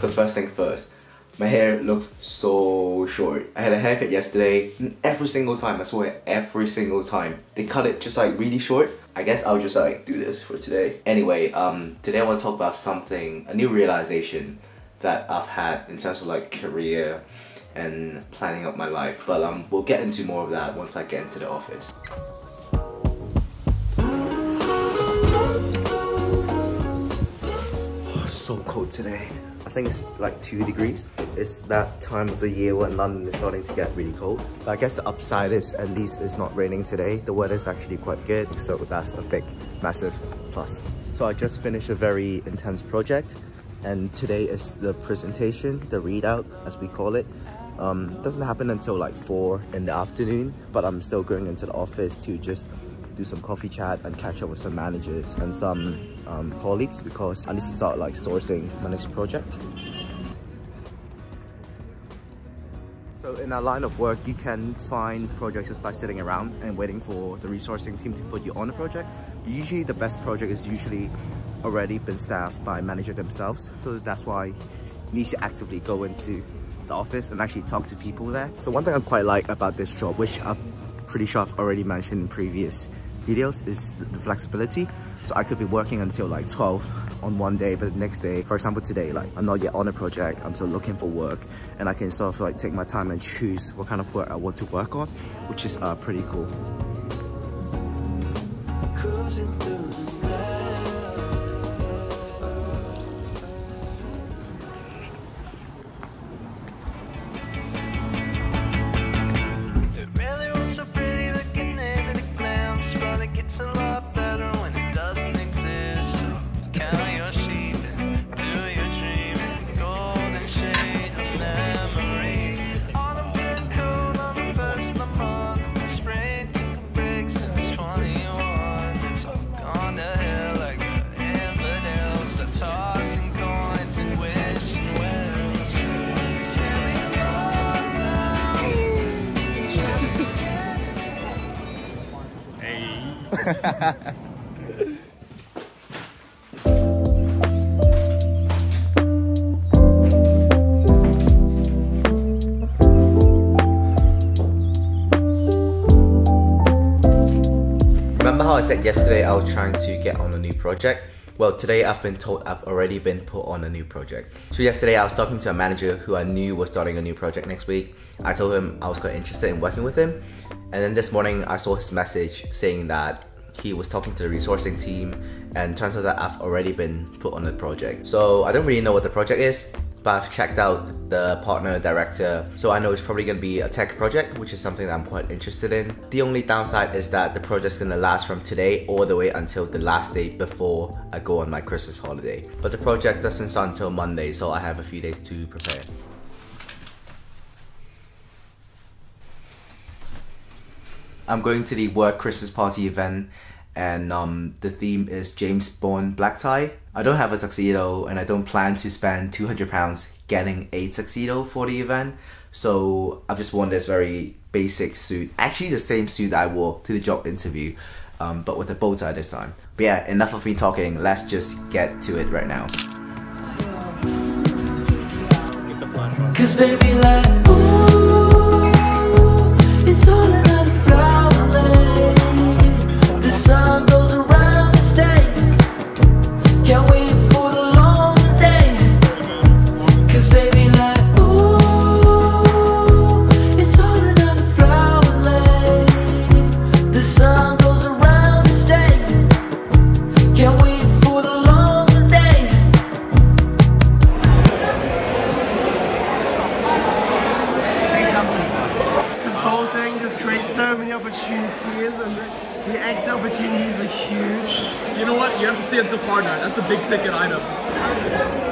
But first thing first, my hair looks so short. I had a haircut yesterday and every single time, I swear every single time, they cut it just like really short. I guess I'll just like do this for today. Anyway, today I want to talk about something, a new realization that I've had in terms of like career and planning out my life. But we'll get into more of that once I get into the office. Oh, it's so cold today. I think it's like 2 degrees. It's that time of the year when London is starting to get really cold. But I guess the upside is at least it's not raining today. The weather is actually quite good, so that's a big, massive plus. So I just finished a very intense project, and today is the presentation, the readout as we call it. Doesn't happen until like 4 in the afternoon, but I'm still going into the office to just do some coffee chat and catch up with some managers and some colleagues, because I need to start like sourcing my next project. So in our line of work, you can find projects just by sitting around and waiting for the resourcing team to put you on a project. Usually the best project is usually already been staffed by manager themselves, so that's why you need to actively go into the office and actually talk to people there. So one thing I quite like about this job, which I'm pretty sure I've already mentioned in previous videos, is the flexibility. So I could be working until like 12 on one day, but the next day, for example today, like I'm not yet on a project, I'm still looking for work, and I can sort of like take my time and choose what kind of work I want to work on, which is pretty cool. Remember how I said yesterday I was trying to get on a new project? Well, today I've been told I've already been put on a new project. So yesterday I was talking to a manager who I knew was starting a new project next week. I told him I was quite interested in working with him. And then this morning I saw his message saying that he was talking to the resourcing team, and turns out that I've already been put on the project. So I don't really know what the project is, but I've checked out the partner director, so I know it's probably gonna be a tech project, which is something that I'm quite interested in. The only downside is that the project's gonna last from today all the way until the last day before I go on my Christmas holiday. But the project doesn't start until Monday, so I have a few days to prepare. I'm going to the work Christmas party event, and the theme is James Bond black tie. I don't have a tuxedo, and I don't plan to spend £200 getting a tuxedo for the event, so I've just worn this very basic suit, actually the same suit that I wore to the job interview, but with a bow tie this time. But yeah, enough of me talking, let's just get to it right now. Cause baby, like, ooh, it's all I. Opportunities are huge. You know what? You have to see it to partner. That's the big ticket item.